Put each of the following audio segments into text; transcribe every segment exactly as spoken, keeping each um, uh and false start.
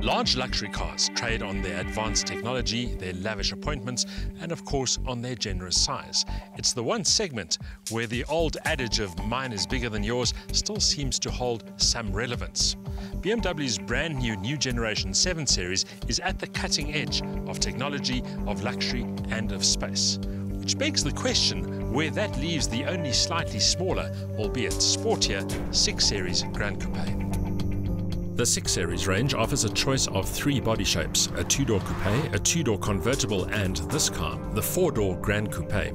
Large luxury cars trade on their advanced technology, their lavish appointments, and of course on their generous size. It's the one segment where the old adage of mine is bigger than yours still seems to hold some relevance. B M W's brand new new generation seven series is at the cutting edge of technology, of luxury and of space. Which begs the question where that leaves the only slightly smaller, albeit sportier, six series Gran Coupé. The six series range offers a choice of three body shapes, a two-door coupe, a two-door convertible and, this car, the four-door Gran Coupé.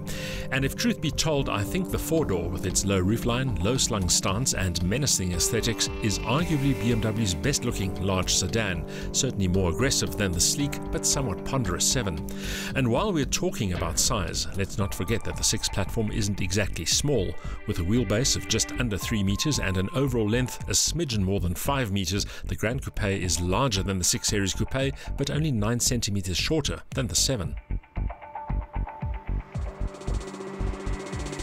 And if truth be told, I think the four-door, with its low roofline, low-slung stance and menacing aesthetics, is arguably B M W's best-looking large sedan, certainly more aggressive than the sleek but somewhat ponderous seven. And while we're talking about size, let's not forget that the six platform isn't exactly small, with a wheelbase of just under three meters and an overall length a smidgen more than five meters. The Gran Coupé is larger than the six series Coupé, but only nine centimeters shorter than the seven.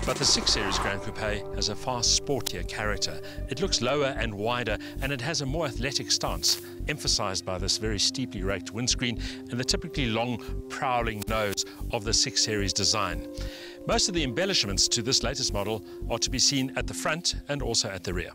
But the six series Gran Coupé has a far sportier character. It looks lower and wider, and it has a more athletic stance, emphasized by this very steeply raked windscreen and the typically long, prowling nose of the six series design. Most of the embellishments to this latest model are to be seen at the front and also at the rear.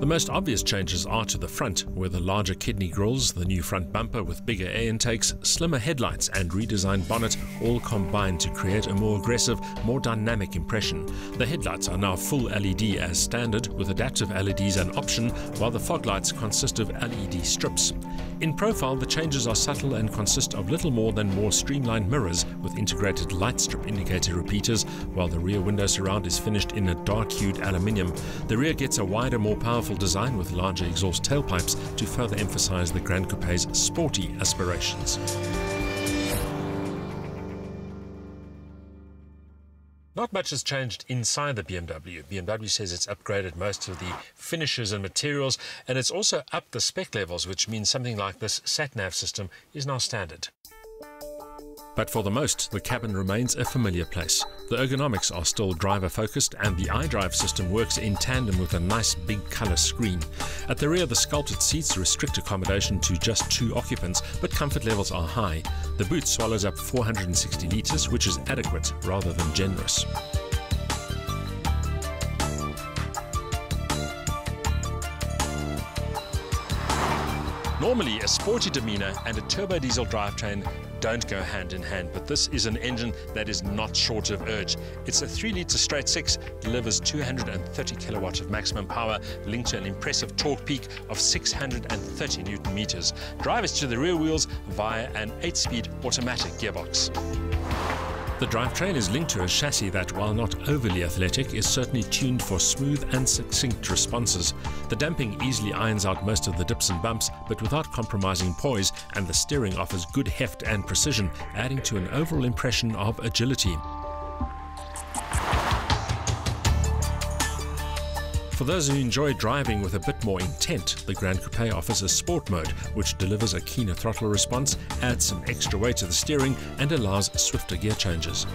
The most obvious changes are to the front, where the larger kidney grills, the new front bumper with bigger air intakes, slimmer headlights and redesigned bonnet all combine to create a more aggressive, more dynamic impression. The headlights are now full L E D as standard, with adaptive L E Ds an option, while the fog lights consist of L E D strips. In profile, the changes are subtle and consist of little more than more streamlined mirrors with integrated light strip indicator repeaters, while the rear window surround is finished in a dark-hued aluminium. The rear gets a wider, more powerful design with larger exhaust tailpipes to further emphasize the Gran Coupé's sporty aspirations. Not much has changed inside the B M W. B M W says it's upgraded most of the finishes and materials, and it's also upped the spec levels, which means something like this sat-nav system is now standard. But for the most, the cabin remains a familiar place. The ergonomics are still driver-focused, and the iDrive system works in tandem with a nice big colour screen. At the rear, the sculpted seats restrict accommodation to just two occupants, but comfort levels are high. The boot swallows up four hundred sixty litres, which is adequate rather than generous. Normally, a sporty demeanour and a turbo diesel drivetrain don't go hand in hand, but this is an engine that is not short of urge. It's a three litre straight six, delivers two hundred thirty kilowatts of maximum power, linked to an impressive torque peak of six hundred thirty newton meters. Drive is to the rear wheels via an eight speed automatic gearbox. The drivetrain is linked to a chassis that, while not overly athletic, is certainly tuned for smooth and succinct responses. The damping easily irons out most of the dips and bumps, but without compromising poise, and the steering offers good heft and precision, adding to an overall impression of agility. For those who enjoy driving with a bit more intent, the Gran Coupé offers a sport mode, which delivers a keener throttle response, adds some extra weight to the steering, and allows swifter gear changes.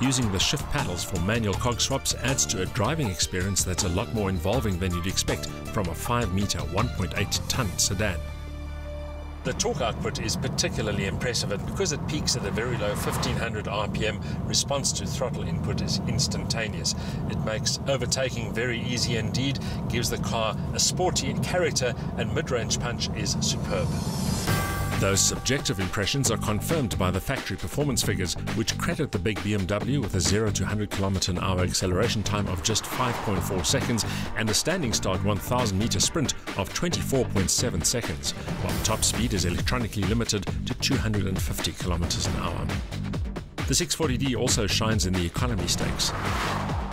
Using the shift paddles for manual cog swaps adds to a driving experience that's a lot more involving than you'd expect from a five metre, one point eight tonne sedan. The torque output is particularly impressive, and because it peaks at a very low fifteen hundred R P M, response to throttle input is instantaneous. It makes overtaking very easy indeed, gives the car a sporty character, and mid-range punch is superb. Those subjective impressions are confirmed by the factory performance figures, which credit the big B M W with a zero to one hundred kilometre an hour acceleration time of just five point four seconds and a standing start one thousand metre sprint of twenty-four point seven seconds, while top speed is electronically limited to two hundred fifty kilometres an hour. The six forty D also shines in the economy stakes.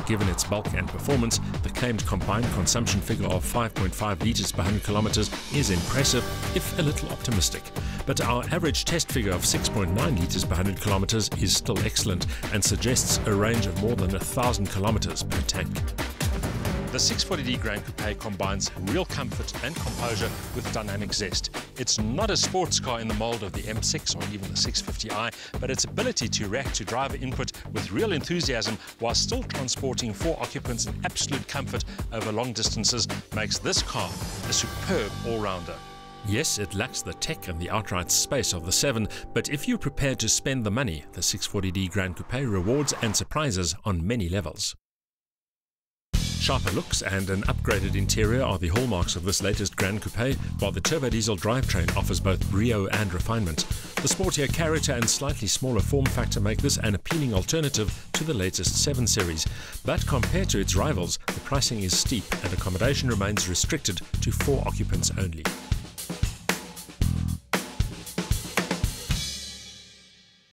Given its bulk and performance, the claimed combined consumption figure of five point five litres per one hundred kilometres is impressive, if a little optimistic. But our average test figure of six point nine litres per one hundred kilometres is still excellent and suggests a range of more than one thousand kilometres per tank. The six forty D Gran Coupé combines real comfort and composure with dynamic zest. It's not a sports car in the mold of the M six or even the six fifty i, but its ability to react to driver input with real enthusiasm while still transporting four occupants in absolute comfort over long distances makes this car a superb all-rounder. Yes, it lacks the tech and the outright space of the seven, but if you're prepared to spend the money, the six forty D Gran Coupé rewards and surprises on many levels. Sharper looks and an upgraded interior are the hallmarks of this latest Gran Coupé, while the turbo diesel drivetrain offers both brio and refinement. The sportier character and slightly smaller form factor make this an appealing alternative to the latest seven series, but compared to its rivals, the pricing is steep and accommodation remains restricted to four occupants only.